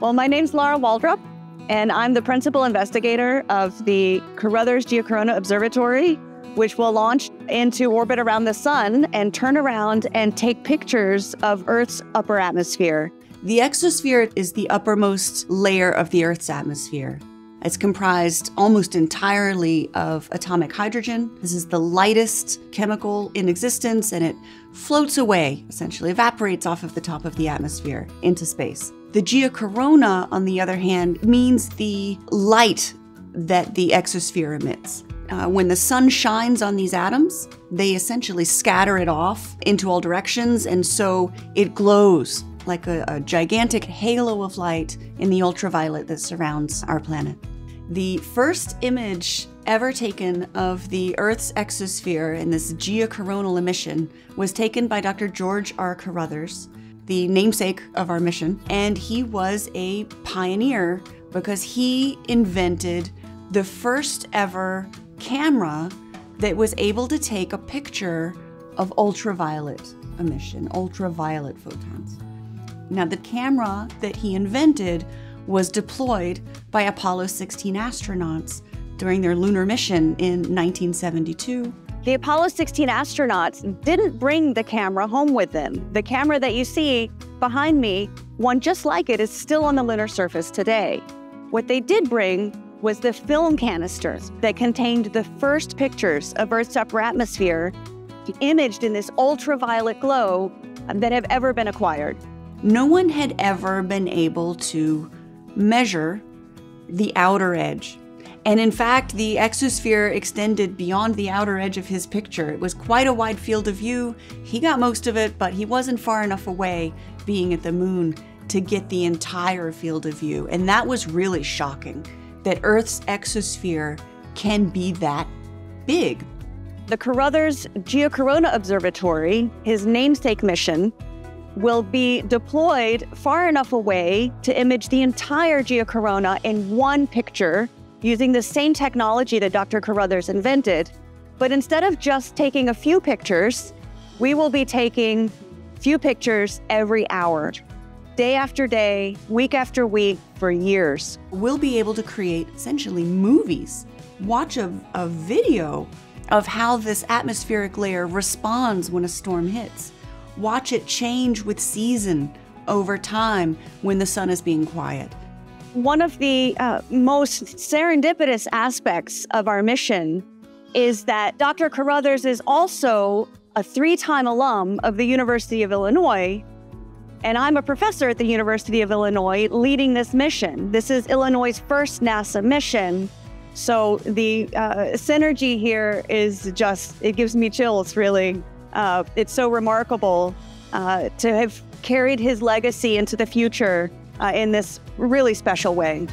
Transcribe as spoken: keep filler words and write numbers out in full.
Well, my name's Lara Waldrop, and I'm the principal investigator of the Carruthers Geocorona Observatory, which will launch into orbit around the sun and turn around and take pictures of Earth's upper atmosphere. The exosphere is the uppermost layer of the Earth's atmosphere. It's comprised almost entirely of atomic hydrogen. This is the lightest chemical in existence, and it floats away, essentially evaporates off of the top of the atmosphere into space. The geocorona, on the other hand, means the light that the exosphere emits. Uh, when the sun shines on these atoms, they essentially scatter it off into all directions, and so it glows like a, a gigantic halo of light in the ultraviolet that surrounds our planet. The first image ever taken of the Earth's exosphere in this geocoronal emission was taken by Doctor George R. Carruthers, the namesake of our mission, and he was a pioneer because he invented the first ever camera that was able to take a picture of ultraviolet emission, ultraviolet photons. Now, the camera that he invented was deployed by Apollo sixteen astronauts during their lunar mission in nineteen seventy-two. The Apollo sixteen astronauts didn't bring the camera home with them. The camera that you see behind me, one just like it, is still on the lunar surface today. What they did bring was the film canisters that contained the first pictures of Earth's upper atmosphere, imaged in this ultraviolet glow, that have ever been acquired. No one had ever been able to measure the outer edge. And in fact, the exosphere extended beyond the outer edge of his picture. It was quite a wide field of view. He got most of it, but he wasn't far enough away, being at the moon, to get the entire field of view. And that was really shocking, that Earth's exosphere can be that big. The Carruthers Geocorona Observatory, his namesake mission, will be deployed far enough away to image the entire geocorona in one picture using the same technology that Doctor Carruthers invented. But instead of just taking a few pictures, we will be taking few pictures every hour, day after day, week after week, for years. We'll be able to create essentially movies, watch a, a video of how this atmospheric layer responds when a storm hits. Watch it change with season over time when the sun is being quiet. One of the uh, most serendipitous aspects of our mission is that Doctor Carruthers is also a three-time alum of the University of Illinois, and I'm a professor at the University of Illinois leading this mission. This is Illinois' first NASA mission, so the uh, synergy here is just, it gives me chills, really. Uh, it's so remarkable uh, to have carried his legacy into the future uh, in this really special way.